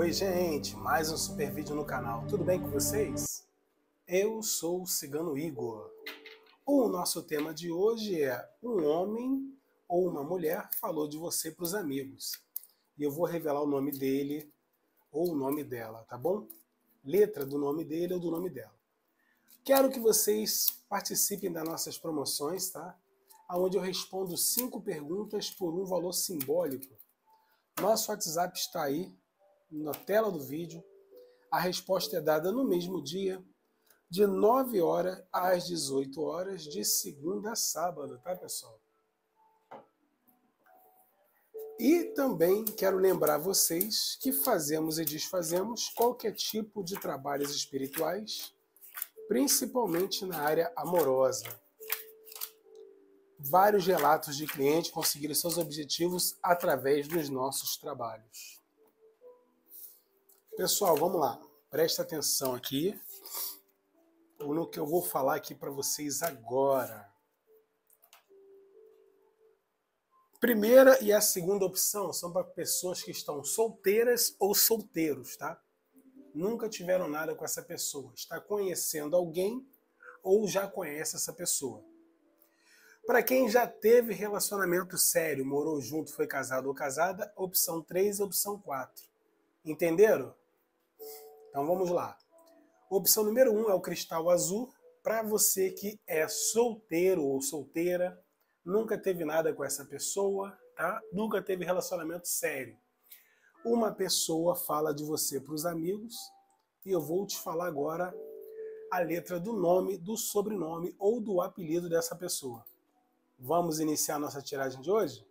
Oi gente, mais um super vídeo no canal, tudo bem com vocês? Eu sou o Cigano Igor. O nosso tema de hoje é: um homem ou uma mulher falou de você para os amigos. E eu vou revelar o nome dele ou o nome dela, tá bom? Letra do nome dele ou do nome dela. Quero que vocês participem das nossas promoções, tá? Onde eu respondo 5 perguntas por um valor simbólico. Nosso WhatsApp está aí, na tela do vídeo. A resposta é dada no mesmo dia, de 9 horas às 18 horas, de segunda a sábado, tá, pessoal? E também quero lembrar vocês que fazemos e desfazemos qualquer tipo de trabalhos espirituais, principalmente na área amorosa. Vários relatos de clientes conseguiram seus objetivos através dos nossos trabalhos. Pessoal, vamos lá. Presta atenção aqui no que eu vou falar aqui para vocês agora. Primeira e a segunda opção são para pessoas que estão solteiras ou solteiros, tá? Nunca tiveram nada com essa pessoa. Está conhecendo alguém ou já conhece essa pessoa. Para quem já teve relacionamento sério, morou junto, foi casado ou casada, opção 3 e opção 4. Entenderam? Então vamos lá. Opção número 1 é o cristal azul. Para você que é solteiro ou solteira, nunca teve nada com essa pessoa, tá? Nunca teve relacionamento sério. Uma pessoa fala de você para os amigos e eu vou te falar agora a letra do nome, do sobrenome ou do apelido dessa pessoa. Vamos iniciar nossa tiragem de hoje?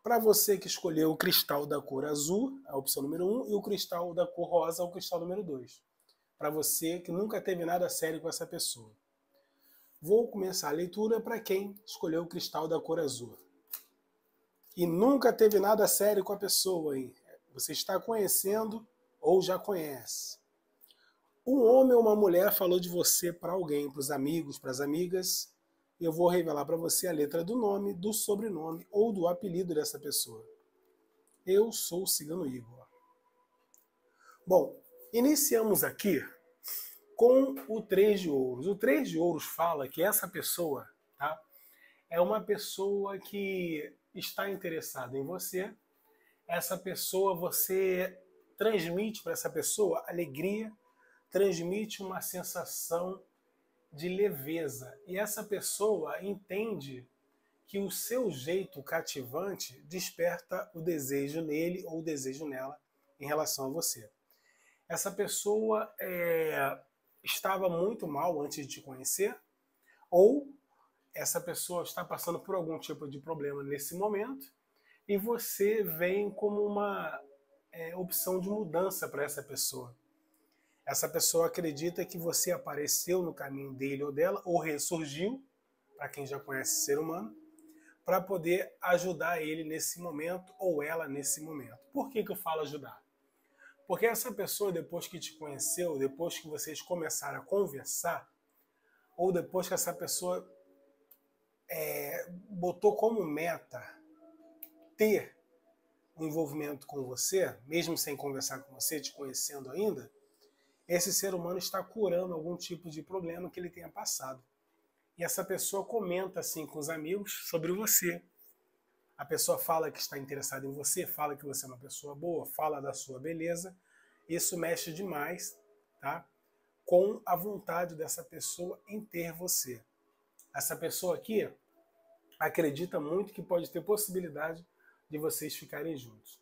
Para você que escolheu o cristal da cor azul, a opção número 1, e o cristal da cor rosa, o cristal número 2. Para você que nunca teve nada sério com essa pessoa. Vou começar a leitura para quem escolheu o cristal da cor azul. E nunca teve nada sério com a pessoa, hein? Você está conhecendo ou já conhece. Um homem ou uma mulher falou de você para alguém, para os amigos, para as amigas. Eu vou revelar para você a letra do nome, do sobrenome ou do apelido dessa pessoa. Eu sou o Cigano Igor. Bom, iniciamos aqui com o 3 de ouros. O 3 de ouros fala que essa pessoa, tá, é uma pessoa que está interessada em você. Essa pessoa, você transmite para essa pessoa alegria, transmite uma sensação de leveza. E essa pessoa entende que o seu jeito cativante desperta o desejo nele ou o desejo nela em relação a você. Essa pessoa estava muito mal antes de te conhecer, ou essa pessoa está passando por algum tipo de problema nesse momento e você vem como uma opção de mudança para essa pessoa. Essa pessoa acredita que você apareceu no caminho dele ou dela, ou ressurgiu, para quem já conhece o ser humano, para poder ajudar ele nesse momento ou ela nesse momento. Por que eu falo ajudar? Porque essa pessoa, depois que te conheceu, depois que vocês começaram a conversar, ou depois que essa pessoa botou como meta ter um envolvimento com você, mesmo sem conversar com você, te conhecendo ainda, esse ser humano está curando algum tipo de problema que ele tenha passado. E essa pessoa comenta assim com os amigos sobre você. A pessoa fala que está interessada em você, fala que você é uma pessoa boa, fala da sua beleza. Isso mexe demais, tá, com a vontade dessa pessoa em ter você. Essa pessoa aqui acredita muito que pode ter possibilidade de vocês ficarem juntos.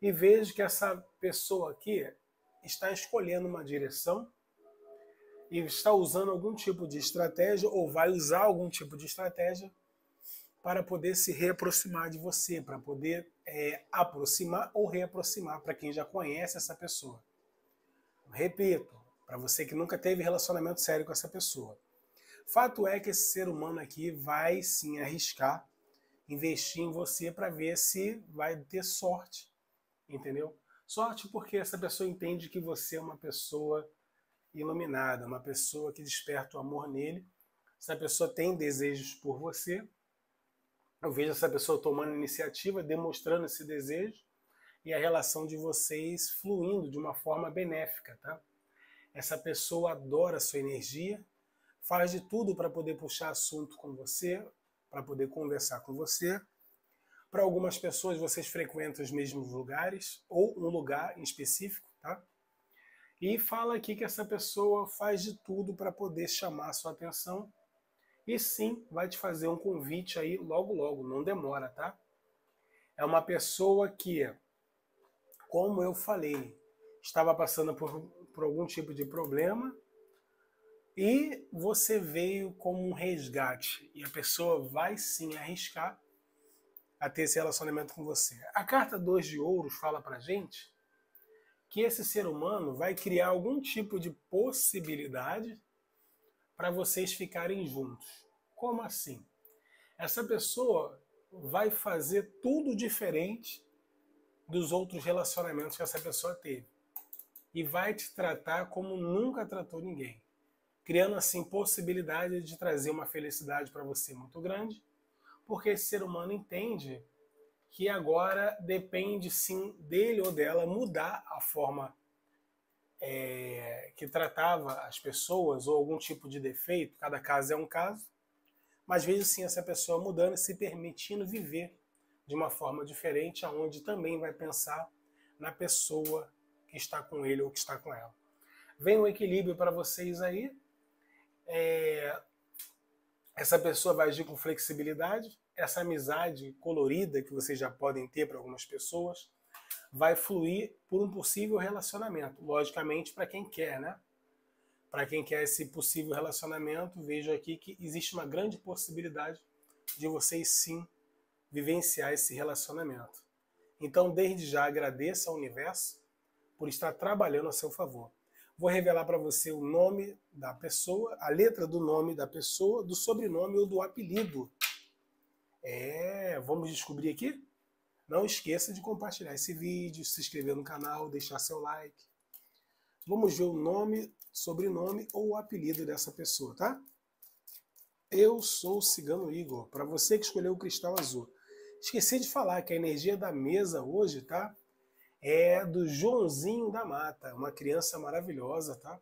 E vejo que essa pessoa aqui está escolhendo uma direção e está usando algum tipo de estratégia, ou vai usar algum tipo de estratégia para poder se reaproximar de você, para poder aproximar ou reaproximar, para quem já conhece essa pessoa. Repito, para você que nunca teve relacionamento sério com essa pessoa. Fato é que esse ser humano aqui vai sim arriscar, investir em você para ver se vai ter sorte, entendeu? Sorte porque essa pessoa entende que você é uma pessoa iluminada, uma pessoa que desperta o amor nele. Essa pessoa tem desejos por você. Eu vejo essa pessoa tomando iniciativa, demonstrando esse desejo. e a relação de vocês fluindo de uma forma benéfica, tá? Essa pessoa adora a sua energia, faz de tudo para poder puxar assunto com você, para poder conversar com você. Para algumas pessoas, vocês frequentam os mesmos lugares, ou um lugar em específico, tá? E fala aqui que essa pessoa faz de tudo para poder chamar a sua atenção, e sim, vai te fazer um convite aí logo logo, não demora, tá? É uma pessoa que, como eu falei, estava passando por algum tipo de problema, e você veio como um resgate, e a pessoa vai sim arriscar a ter esse relacionamento com você. A carta 2 de ouros fala pra gente que esse ser humano vai criar algum tipo de possibilidade para vocês ficarem juntos. Como assim? Essa pessoa vai fazer tudo diferente dos outros relacionamentos que essa pessoa teve e vai te tratar como nunca tratou ninguém, criando assim possibilidade de trazer uma felicidade para você muito grande, porque esse ser humano entende que agora depende sim dele ou dela mudar a forma que tratava as pessoas, ou algum tipo de defeito, cada caso é um caso, mas veja sim essa pessoa mudando e se permitindo viver de uma forma diferente, aonde também vai pensar na pessoa que está com ele ou que está com ela. Vem um equilíbrio para vocês aí, essa pessoa vai agir com flexibilidade, essa amizade colorida que vocês já podem ter para algumas pessoas, vai fluir por um possível relacionamento, logicamente para quem quer, né? Para quem quer esse possível relacionamento, vejo aqui que existe uma grande possibilidade de vocês sim vivenciar esse relacionamento. Então, desde já agradeça ao universo por estar trabalhando a seu favor. Vou revelar para você o nome da pessoa, a letra do nome da pessoa, do sobrenome ou do apelido. Vamos descobrir aqui? Não esqueça de compartilhar esse vídeo, se inscrever no canal, deixar seu like. Vamos ver o nome, sobrenome ou o apelido dessa pessoa, tá? Eu sou o Cigano Igor, para você que escolheu o cristal azul. Esqueci de falar que a energia da mesa hoje, tá? É do Joãozinho da Mata, uma criança maravilhosa, tá?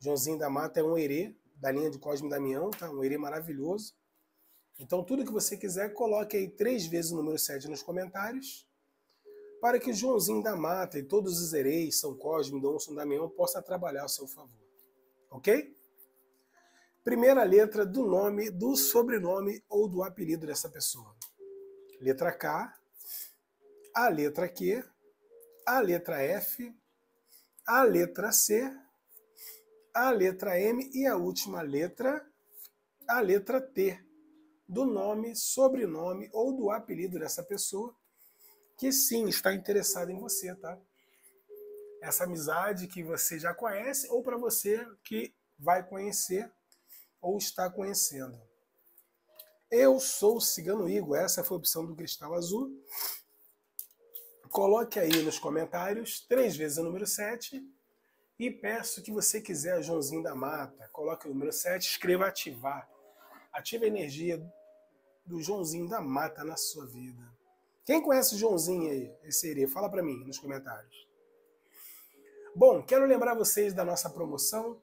Joãozinho da Mata é um herê da linha de Cosme Damião, tá? Um herê maravilhoso. Então, tudo que você quiser, coloque aí 3 vezes o número 7 nos comentários, para que Joãozinho da Mata e todos os hereis, São Cosme, Dom São Damião, possa trabalhar ao seu favor. Ok? Primeira letra do nome, do sobrenome ou do apelido dessa pessoa. Letra K, a letra Q, a letra F, a letra C, a letra M e a última letra, a letra T. Do nome, sobrenome ou do apelido dessa pessoa, que sim, está interessada em você, tá? Essa amizade que você já conhece, ou para você que vai conhecer, ou está conhecendo. Eu sou o Cigano Igor, essa foi a opção do cristal azul. Coloque aí nos comentários, 3 vezes o número 7, e peço que você quiser, Joãozinho da Mata, coloque o número 7, escreva ativar. Ative a energia do Joãozinho da Mata na sua vida. Quem conhece o Joãozinho aí, esse herê? Fala pra mim nos comentários. Bom, quero lembrar vocês da nossa promoção,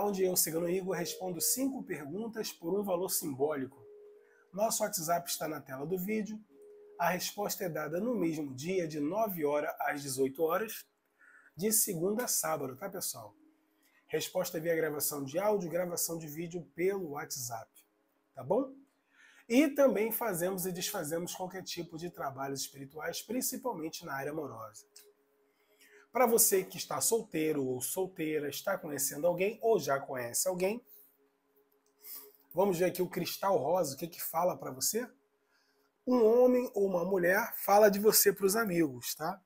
onde eu, Cigano Igor, respondo 5 perguntas por um valor simbólico. Nosso WhatsApp está na tela do vídeo. A resposta é dada no mesmo dia, de 9 horas às 18 horas, de segunda a sábado, tá, pessoal? Resposta via gravação de áudio, gravação de vídeo pelo WhatsApp. Tá bom? E também fazemos e desfazemos qualquer tipo de trabalhos espirituais, principalmente na área amorosa. Para você que está solteiro ou solteira, está conhecendo alguém ou já conhece alguém, vamos ver aqui o cristal rosa, o que fala para você? Um homem ou uma mulher fala de você para os amigos, tá?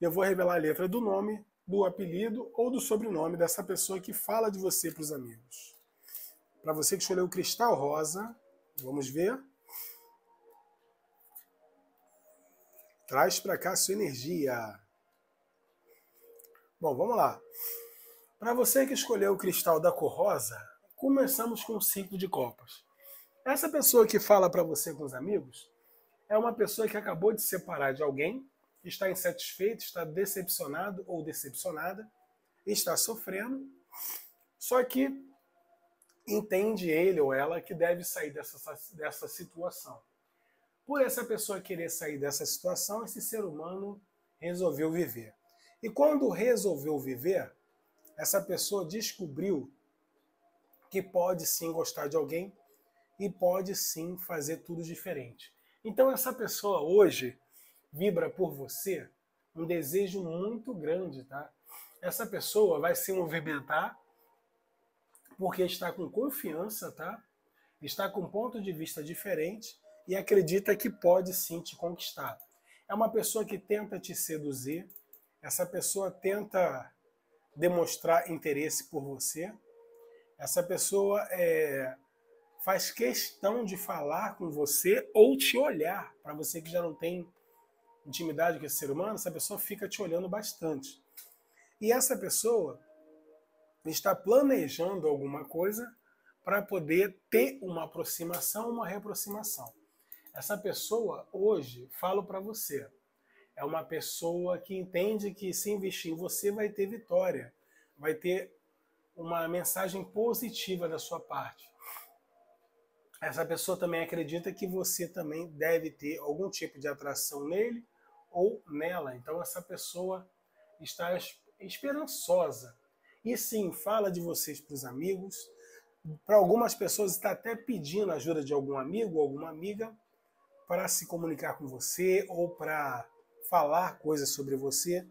Eu vou revelar a letra do nome, do apelido ou do sobrenome dessa pessoa que fala de você para os amigos. Para você que escolheu o cristal rosa, vamos ver. Traz para cá a sua energia. Bom, vamos lá. Para você que escolheu o cristal da cor rosa, começamos com 5 de copas. Essa pessoa que fala para você com os amigos é uma pessoa que acabou de se separar de alguém está insatisfeito, está decepcionado ou decepcionada, está sofrendo, só que entende ele ou ela que deve sair dessa situação. Por essa pessoa querer sair dessa situação, esse ser humano resolveu viver. E quando resolveu viver, essa pessoa descobriu que pode sim gostar de alguém e pode sim fazer tudo diferente. Então essa pessoa hoje vibra por você um desejo muito grande, tá? Essa pessoa vai se movimentar porque está com confiança, tá? Está com um ponto de vista diferente e acredita que pode sim te conquistar. É uma pessoa que tenta te seduzir, essa pessoa tenta demonstrar interesse por você, essa pessoa faz questão de falar com você ou te olhar. Para você que já não tem intimidade com esse ser humano, essa pessoa fica te olhando bastante. E essa pessoa está planejando alguma coisa para poder ter uma aproximação, uma reaproximação. Essa pessoa, hoje, falo para você, é uma pessoa que entende que se investir em você vai ter vitória, vai ter uma mensagem positiva da sua parte. Essa pessoa também acredita que você também deve ter algum tipo de atração nele ou nela. Então essa pessoa está esperançosa. E sim, fala de vocês para os amigos. Para algumas pessoas está até pedindo a ajuda de algum amigo ou alguma amiga para se comunicar com você ou para falar coisas sobre você.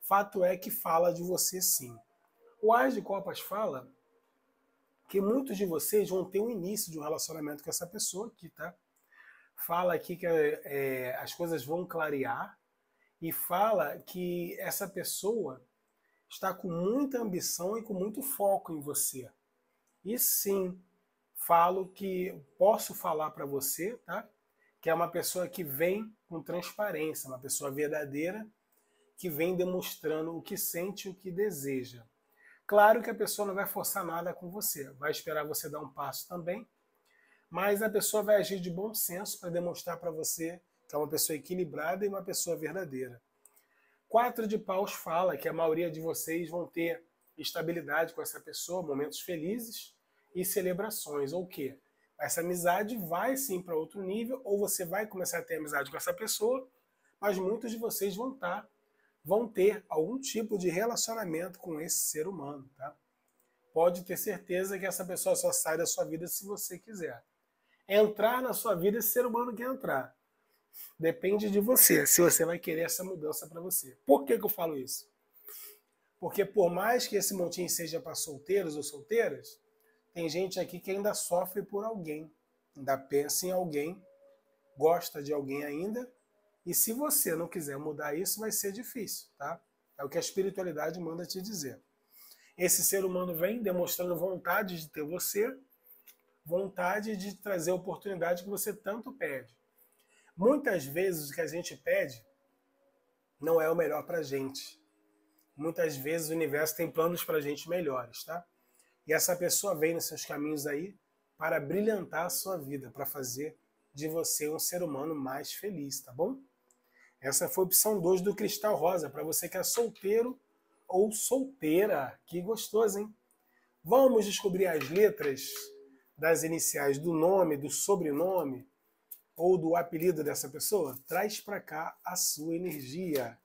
Fato é que fala de você sim. O As de Copas fala que muitos de vocês vão ter o início de um relacionamento com essa pessoa aqui, tá? Fala aqui que as coisas vão clarear e fala que essa pessoa está com muita ambição e com muito foco em você. E sim, falo que posso falar para você, tá? Que é uma pessoa que vem com transparência, uma pessoa verdadeira, que vem demonstrando o que sente e o que deseja. Claro que a pessoa não vai forçar nada com você, vai esperar você dar um passo também, mas a pessoa vai agir de bom senso para demonstrar para você que é uma pessoa equilibrada e uma pessoa verdadeira. 4 de Paus fala que a maioria de vocês vão ter estabilidade com essa pessoa, momentos felizes e celebrações, ou o quê? Essa amizade vai sim para outro nível, ou você vai começar a ter amizade com essa pessoa, mas muitos de vocês vão ter algum tipo de relacionamento com esse ser humano, tá? Pode ter certeza que essa pessoa só sai da sua vida se você quiser. Entrar na sua vida, esse ser humano quer entrar. Depende de você, se você vai querer essa mudança para você. Por que que eu falo isso? Porque por mais que esse montinho seja para solteiros ou solteiras, tem gente aqui que ainda sofre por alguém, ainda pensa em alguém, gosta de alguém ainda, e se você não quiser mudar isso, vai ser difícil, tá? É o que a espiritualidade manda te dizer. Esse ser humano vem demonstrando vontade de ter você, vontade de trazer a oportunidade que você tanto pede. Muitas vezes o que a gente pede não é o melhor pra gente. Muitas vezes o universo tem planos pra gente melhores, tá? E essa pessoa vem nos seus caminhos aí para brilhantar a sua vida, para fazer de você um ser humano mais feliz, tá bom? Essa foi a opção 2 do Cristal Rosa, para você que é solteiro ou solteira. Que gostoso, hein? Vamos descobrir as letras das iniciais do nome, do sobrenome ou do apelido dessa pessoa? Traz para cá a sua energia.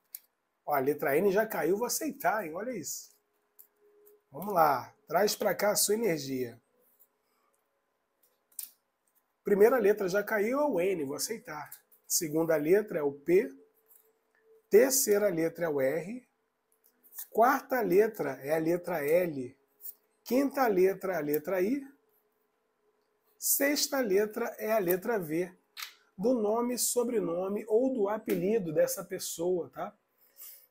Ó, a letra N já caiu, vou aceitar, hein? Olha isso. Vamos lá. Traz para cá a sua energia. Primeira letra já caiu, é o N, vou aceitar. Segunda letra é o P. Terceira letra é o R. Quarta letra é a letra L. Quinta letra é a letra I. Sexta letra é a letra V. Do nome, sobrenome ou do apelido dessa pessoa, tá?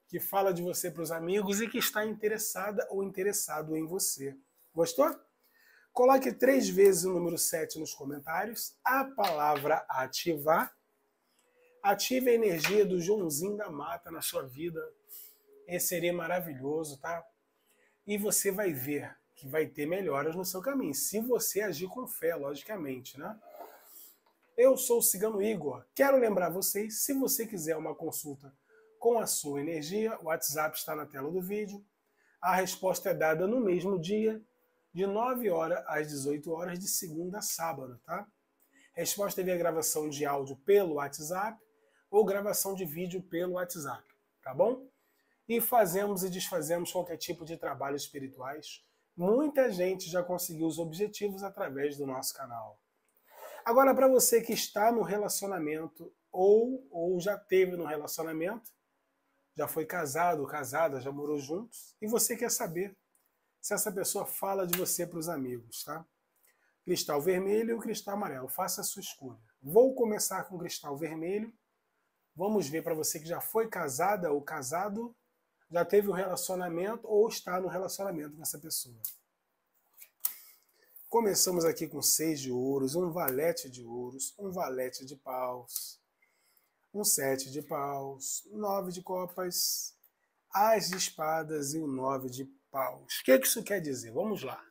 Que fala de você para os amigos e que está interessada ou interessado em você. Gostou? Coloque 3 vezes o número 7 nos comentários, a palavra ativar. Ative a energia do Joãozinho da Mata na sua vida. Esse seria maravilhoso, tá? E você vai ver que vai ter melhoras no seu caminho, se você agir com fé, logicamente, né? Eu sou o Cigano Igor. Quero lembrar vocês, se você quiser uma consulta com a sua energia. O WhatsApp está na tela do vídeo. A resposta é dada no mesmo dia, de 9 horas às 18 horas, de segunda a sábado, tá? Resposta via gravação de áudio pelo WhatsApp ou gravação de vídeo pelo WhatsApp, tá bom? E fazemos e desfazemos qualquer tipo de trabalhos espirituais. Muita gente já conseguiu os objetivos através do nosso canal. Agora, para você que está no relacionamento ou já teve no relacionamento, já foi casado, casada, já morou juntos, e você quer saber se essa pessoa fala de você para os amigos, tá? Cristal vermelho e cristal amarelo, faça a sua escolha. Vou começar com o cristal vermelho. Vamos ver para você que já foi casada ou casado, já teve um relacionamento ou está no relacionamento com essa pessoa. Começamos aqui com 6 de ouros, um valete de ouros, um valete de paus, um 7 de paus, 9 de copas, as de espadas e o 9 de paus. O que isso quer dizer? Vamos lá.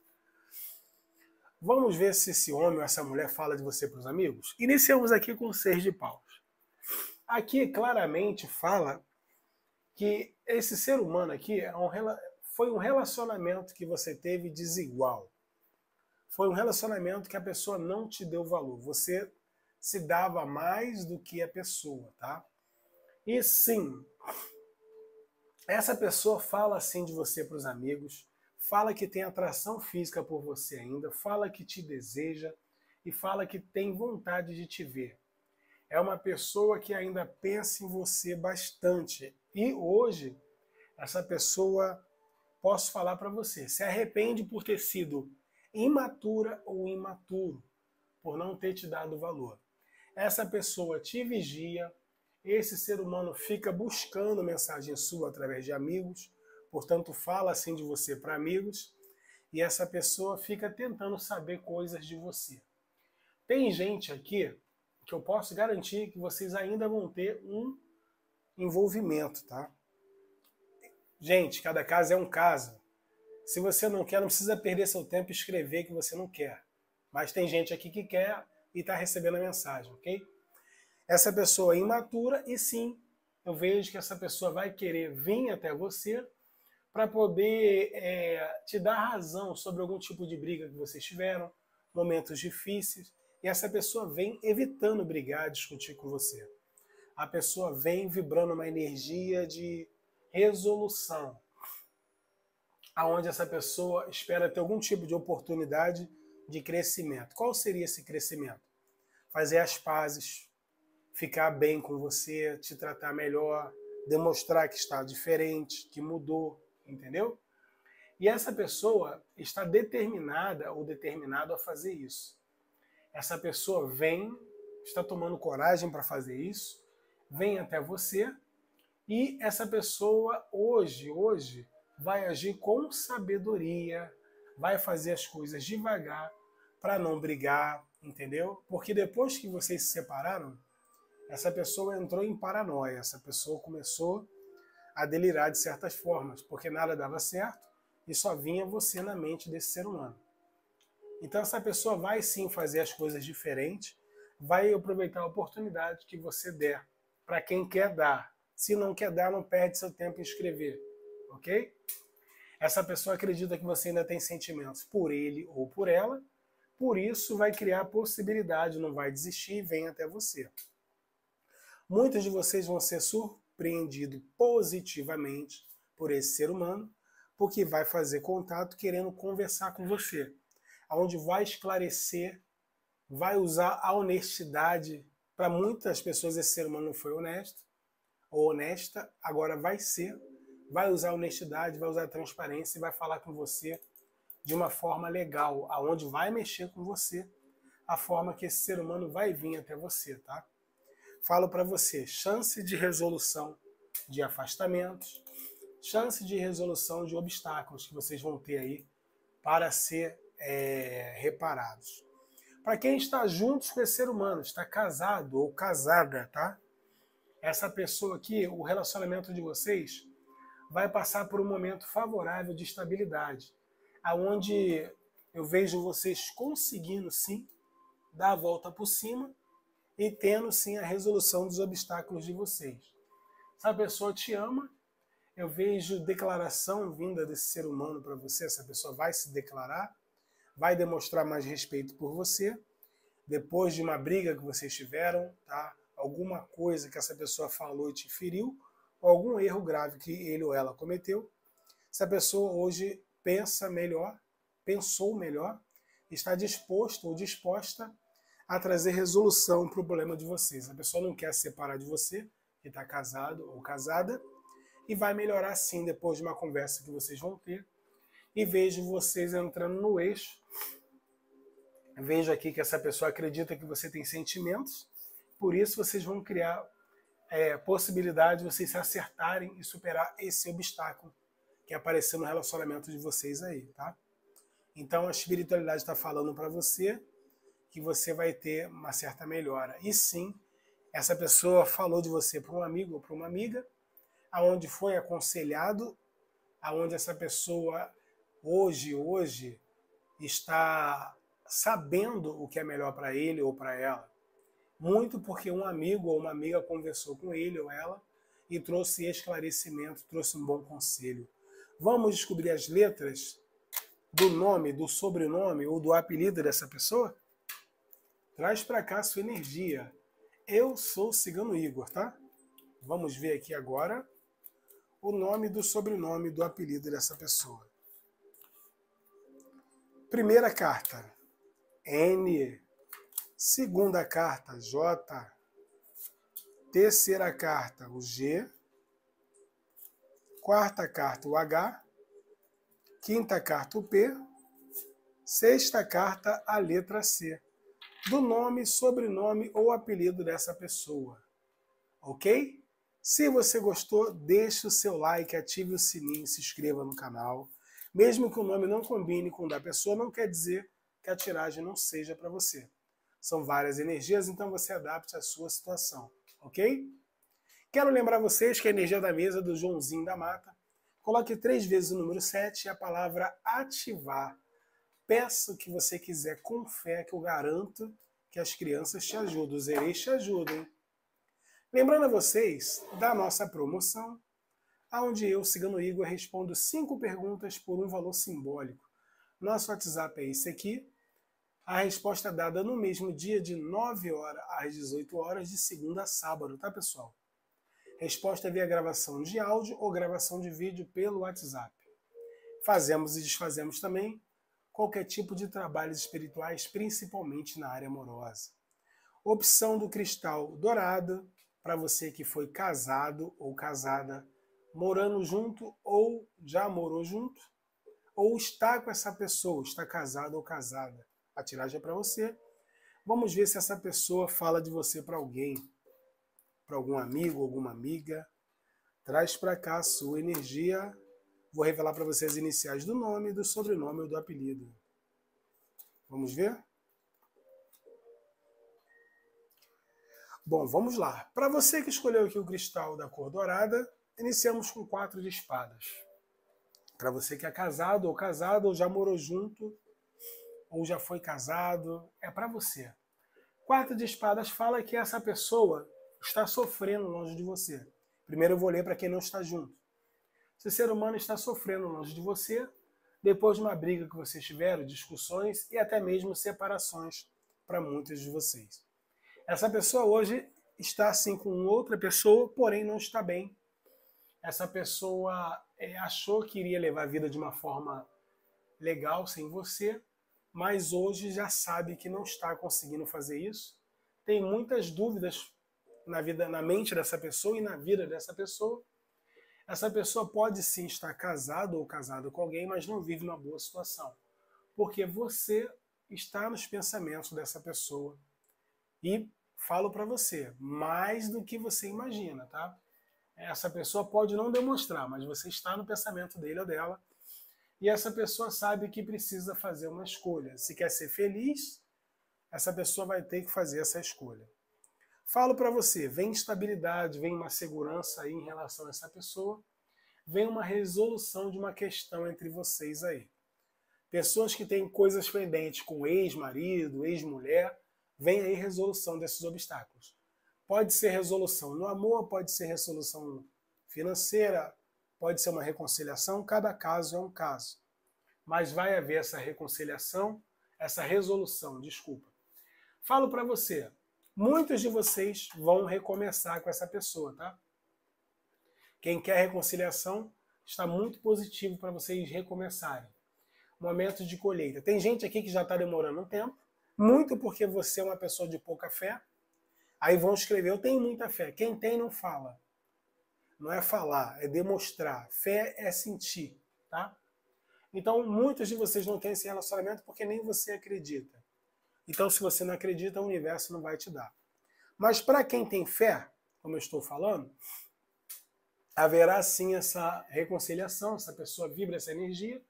Vamos ver se esse homem ou essa mulher fala de você para os amigos? Iniciamos aqui com 6 de paus. Aqui claramente fala que esse ser humano aqui foi um relacionamento que você teve desigual. Foi um relacionamento que a pessoa não te deu valor. Você se dava mais do que a pessoa, tá? E sim, essa pessoa fala assim de você para os amigos, fala que tem atração física por você ainda, fala que te deseja e fala que tem vontade de te ver. É uma pessoa que ainda pensa em você bastante. E hoje, essa pessoa, posso falar para você, se arrepende por ter sido imatura ou imaturo, por não ter te dado valor. Essa pessoa te vigia, esse ser humano fica buscando mensagem sua através de amigos, portanto fala assim de você para amigos, e essa pessoa fica tentando saber coisas de você. Tem gente aqui que eu posso garantir que vocês ainda vão ter um envolvimento, tá? Gente, cada caso é um caso. Se você não quer, não precisa perder seu tempo e escrever que você não quer. Mas tem gente aqui que quer e está recebendo a mensagem, ok? Essa pessoa é imatura e sim, eu vejo que essa pessoa vai querer vir até você para poder te dar razão sobre algum tipo de briga que vocês tiveram, momentos difíceis, e essa pessoa vem evitando brigar, discutir com você. A pessoa vem vibrando uma energia de resolução, aonde essa pessoa espera ter algum tipo de oportunidade de crescimento. Qual seria esse crescimento? Fazer as pazes, ficar bem com você, te tratar melhor, demonstrar que está diferente, que mudou, entendeu? E essa pessoa está determinada ou determinado a fazer isso. Essa pessoa vem, está tomando coragem para fazer isso, vem até você e essa pessoa hoje vai agir com sabedoria, vai fazer as coisas devagar para não brigar, entendeu? Porque depois que vocês se separaram, essa pessoa entrou em paranoia, essa pessoa começou a delirar de certas formas, porque nada dava certo e só vinha você na mente desse ser humano. Então essa pessoa vai sim fazer as coisas diferentes, vai aproveitar a oportunidade que você der, para quem quer dar. Se não quer dar, não perde seu tempo em escrever. Ok? Essa pessoa acredita que você ainda tem sentimentos por ele ou por ela, por isso vai criar possibilidade, não vai desistir e vem até você. Muitos de vocês vão ser surpreendidos positivamente por esse ser humano, porque vai fazer contato querendo conversar com você, onde vai esclarecer, vai usar a honestidade. Para muitas pessoas esse ser humano não foi honesto ou honesta, agora vai ser. Vai usar honestidade, vai usar transparência e vai falar com você de uma forma legal, aonde vai mexer com você, a forma que esse ser humano vai vir até você, tá? Falo para você, chance de resolução de afastamentos, chance de resolução de obstáculos que vocês vão ter aí para ser reparados. Para quem está juntos com esse ser humano, está casado ou casada, tá? Essa pessoa aqui, o relacionamento de vocês vai passar por um momento favorável de estabilidade, aonde eu vejo vocês conseguindo sim dar a volta por cima e tendo sim a resolução dos obstáculos de vocês. Essa pessoa te ama. Eu vejo declaração vinda desse ser humano para você. Essa pessoa vai se declarar, vai demonstrar mais respeito por você. Depois de uma briga que vocês tiveram, tá? Alguma coisa que essa pessoa falou e te feriu, ou algum erro grave que ele ou ela cometeu. Essa pessoa hoje pensa melhor, pensou melhor, está disposto ou disposta a trazer resolução para o problema de vocês. A pessoa não quer se separar de você, que está casado ou casada, e vai melhorar sim depois de uma conversa que vocês vão ter. E vejo vocês entrando no eixo. Vejo aqui que essa pessoa acredita que você tem sentimentos, por isso vocês vão criar possibilidade de vocês se acertarem e superar esse obstáculo que apareceu no relacionamento de vocês aí, tá? Então a espiritualidade está falando para você que você vai ter uma certa melhora. E sim, essa pessoa falou de você para um amigo ou para uma amiga, aonde foi aconselhado, aonde essa pessoa hoje está sabendo o que é melhor para ele ou para ela. Muito porque um amigo ou uma amiga conversou com ele ou ela e trouxe esclarecimento, trouxe um bom conselho. Vamos descobrir as letras do nome, do sobrenome ou do apelido dessa pessoa? Traz para cá sua energia. Eu sou o Cigano Igor, tá? Vamos ver aqui agora o nome do sobrenome do apelido dessa pessoa. Primeira carta, N. Segunda carta, J. Terceira carta, o G. Quarta carta, o H. Quinta carta, o P. Sexta carta, a letra C. Do nome, sobrenome ou apelido dessa pessoa. Ok? Se você gostou, deixe o seu like, ative o sininho, se inscreva no canal. Mesmo que o nome não combine com o da pessoa, não quer dizer que a tiragem não seja para você. São várias energias, então você adapte à sua situação, ok? Quero lembrar vocês que a energia da mesa é do Joãozinho da Mata. Coloque 3 vezes o número 7 e a palavra ativar. Peça o que você quiser com fé, que eu garanto que as crianças te ajudam, os erês te ajudam. Lembrando a vocês da nossa promoção, onde eu, Cigano Igor, respondo 5 perguntas por um valor simbólico. Nosso WhatsApp é esse aqui. A resposta é dada no mesmo dia, de 9 horas às 18 horas, de segunda a sábado, tá, pessoal? Resposta via gravação de áudio ou gravação de vídeo pelo WhatsApp. Fazemos e desfazemos também qualquer tipo de trabalhos espirituais, principalmente na área amorosa. Opção do cristal dourado, para você que foi casado ou casada, morando junto ou já morou junto, ou está com essa pessoa, está casado ou casada. A tiragem é para você. Vamos ver se essa pessoa fala de você para alguém, para algum amigo, alguma amiga. Traz para cá a sua energia. Vou revelar para vocês as iniciais do nome, do sobrenome ou do apelido. Vamos ver? Bom, vamos lá. Para você que escolheu aqui o cristal da cor dourada, iniciamos com 4 de espadas. Para você que é casado ou já morou junto, ou já foi casado, é para você. 4 de espadas fala que essa pessoa está sofrendo longe de você. Primeiro eu vou ler para quem não está junto. Esse ser humano está sofrendo longe de você, depois de uma briga que vocês tiveram, discussões e até mesmo separações para muitos de vocês. Essa pessoa hoje está assim com outra pessoa, porém não está bem. Essa pessoa achou que iria levar a vida de uma forma legal sem você, mas hoje já sabe que não está conseguindo fazer isso. Tem muitas dúvidas na mente dessa pessoa e na vida dessa pessoa. Essa pessoa pode sim estar casada ou casada com alguém, mas não vive uma boa situação, porque você está nos pensamentos dessa pessoa. E falo para você, mais do que você imagina, tá? Essa pessoa pode não demonstrar, mas você está no pensamento dele ou dela. E essa pessoa sabe que precisa fazer uma escolha. Se quer ser feliz, essa pessoa vai ter que fazer essa escolha. Falo para você, vem estabilidade, vem uma segurança aí em relação a essa pessoa, vem uma resolução de uma questão entre vocês aí. Pessoas que têm coisas pendentes com ex-marido, ex-mulher, vem aí resolução desses obstáculos. pode ser resolução no amor, pode ser resolução financeira, pode ser uma reconciliação, cada caso é um caso. Mas vai haver essa reconciliação, essa resolução, desculpa. Falo para você, muitos de vocês vão recomeçar com essa pessoa, tá? Quem quer reconciliação, está muito positivo para vocês recomeçarem. Momento de colheita. Tem gente aqui que já está demorando um tempo, muito porque você é uma pessoa de pouca fé. Aí vão escrever, eu tenho muita fé. Quem tem não fala. Não é falar, é demonstrar. Fé é sentir, tá? Então, muitos de vocês não têm esse relacionamento porque nem você acredita. Então, se você não acredita, o universo não vai te dar. Mas para quem tem fé, como eu estou falando, haverá sim essa reconciliação, essa pessoa vibra essa energia,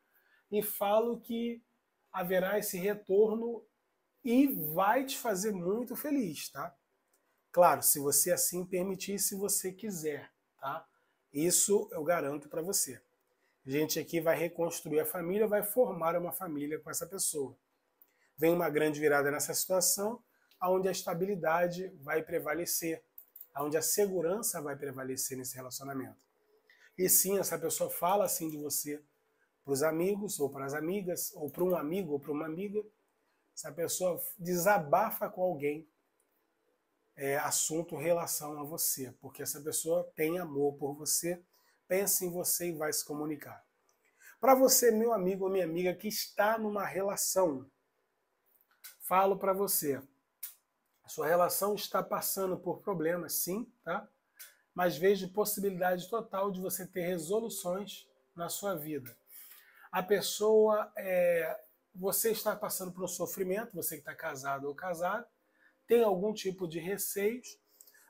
e falo que haverá esse retorno e vai te fazer muito feliz, tá? Claro, se você assim permitir, se você quiser, tá? Isso eu garanto para você. A gente aqui vai reconstruir a família, vai formar uma família com essa pessoa. Vem uma grande virada nessa situação, onde a estabilidade vai prevalecer, onde a segurança vai prevalecer nesse relacionamento. E sim, essa pessoa fala assim de você para os amigos, ou para as amigas, ou para um amigo, ou para uma amiga. Essa pessoa desabafa com alguém assunto, relação a você, porque essa pessoa tem amor por você, pensa em você e vai se comunicar. Para você, meu amigo ou minha amiga, que está numa relação, falo para você, a sua relação está passando por problemas, sim, tá? Mas vejo possibilidade total de você ter resoluções na sua vida. A pessoa, você está passando por um sofrimento, você que está casado ou casada, tem algum tipo de receios,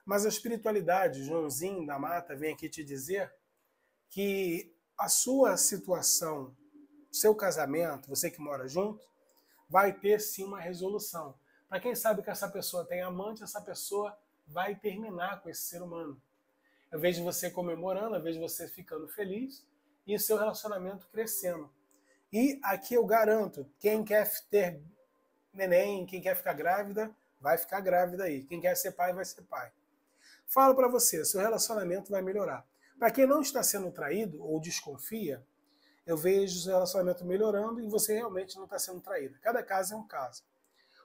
mas a espiritualidade, Joãozinho da Mata, vem aqui te dizer que a sua situação, seu casamento, você que mora junto, vai ter sim uma resolução. Para quem sabe que essa pessoa tem amante, essa pessoa vai terminar com esse ser humano. Eu vejo você comemorando, eu vejo você ficando feliz e o seu relacionamento crescendo. E aqui eu garanto, quem quer ter neném, quem quer ficar grávida, vai ficar grávida aí. Quem quer ser pai, vai ser pai. Falo para você, seu relacionamento vai melhorar. Para quem não está sendo traído ou desconfia, eu vejo o seu relacionamento melhorando e você realmente não está sendo traído. Cada caso é um caso.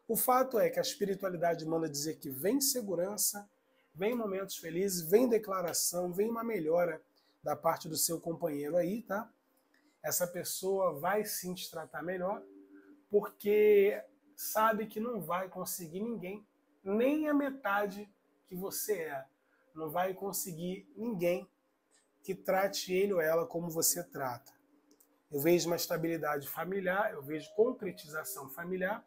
O fato é que a espiritualidade manda dizer que vem segurança, vem momentos felizes, vem declaração, vem uma melhora da parte do seu companheiro aí, tá? Essa pessoa vai sim te tratar melhor, porque sabe que não vai conseguir ninguém, nem a metade que você é. Não vai conseguir ninguém que trate ele ou ela como você trata. Eu vejo uma estabilidade familiar, eu vejo concretização familiar,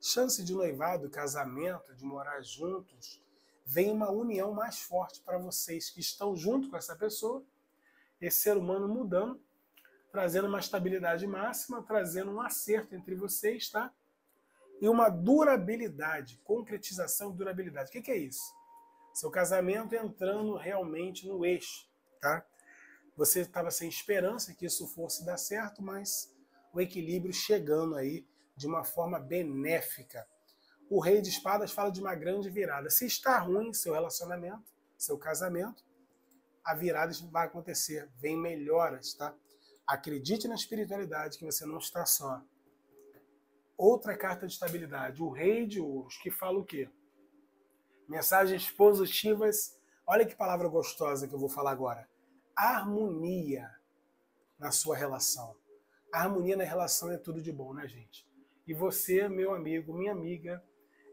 chance de noivado, casamento, de morar juntos. Vem uma união mais forte para vocês que estão junto com essa pessoa, esse ser humano mudando, trazendo uma estabilidade máxima, trazendo um acerto entre vocês, tá? E uma durabilidade, concretização e durabilidade. O que é isso? Seu casamento entrando realmente no eixo, tá? Você estava sem esperança que isso fosse dar certo, mas o equilíbrio chegando aí de uma forma benéfica. O Rei de Espadas fala de uma grande virada. Se está ruim seu relacionamento, seu casamento, a virada vai acontecer, vem melhoras, tá? Acredite na espiritualidade que você não está só. Outra carta de estabilidade, o Rei de Ouros, que fala o quê? Mensagens positivas, olha que palavra gostosa que eu vou falar agora. Harmonia na sua relação. A harmonia na relação é tudo de bom, né, gente? E você, meu amigo, minha amiga,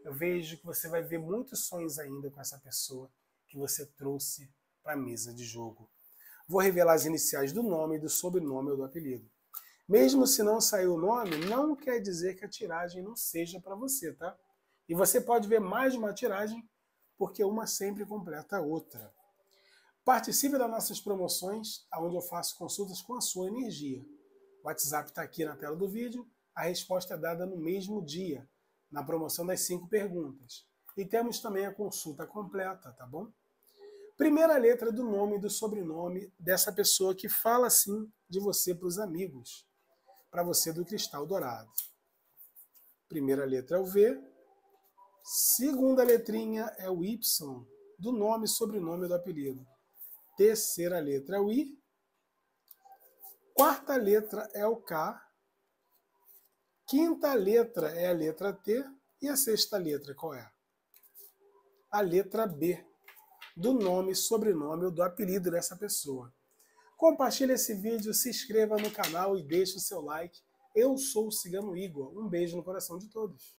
eu vejo que você vai ver muitos sonhos ainda com essa pessoa que você trouxe para a mesa de jogo. Vou revelar as iniciais do nome, do sobrenome ou do apelido. Mesmo se não sair o nome, não quer dizer que a tiragem não seja para você, tá? E você pode ver mais de uma tiragem, porque uma sempre completa a outra. Participe das nossas promoções, onde eu faço consultas com a sua energia. O WhatsApp está aqui na tela do vídeo, a resposta é dada no mesmo dia, na promoção das 5 perguntas. E temos também a consulta completa, tá bom? Primeira letra do nome e do sobrenome dessa pessoa que fala assim de você para os amigos. Para você do cristal dourado. Primeira letra é o V. Segunda letrinha é o Y. do nome, sobrenome ou do apelido. Terceira letra é o I. Quarta letra é o K. Quinta letra é a letra T. E a sexta letra qual é? A letra B, do nome, sobrenome ou do apelido dessa pessoa. Compartilhe esse vídeo, se inscreva no canal e deixe o seu like. Eu sou o Cigano Igor. Um beijo no coração de todos.